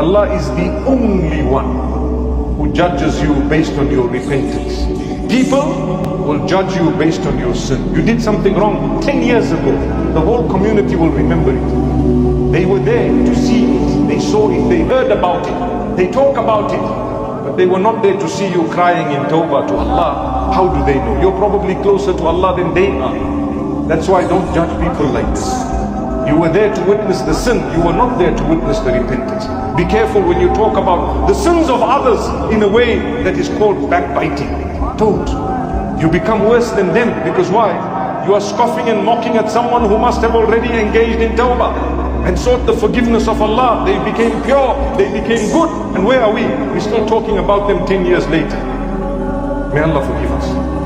Allah is the only one who judges you based on your repentance. People will judge you based on your sin. You did something wrong 10 years ago. The whole community will remember it. They were there to see it. They saw it. They heard about it. They talk about it. But they were not there to see you crying in Tawbah to Allah. How do they know? You're probably closer to Allah than they are. That's why don't judge people like this. You were there to witness the sin. You were not there to witness the repentance. Be careful when you talk about the sins of others in a way that is called backbiting. Don't. You become worse than them. Because why? You are scoffing and mocking at someone who must have already engaged in Tawbah and sought the forgiveness of Allah. They became pure. They became good. And where are we? We're still talking about them 10 years later. May Allah forgive us.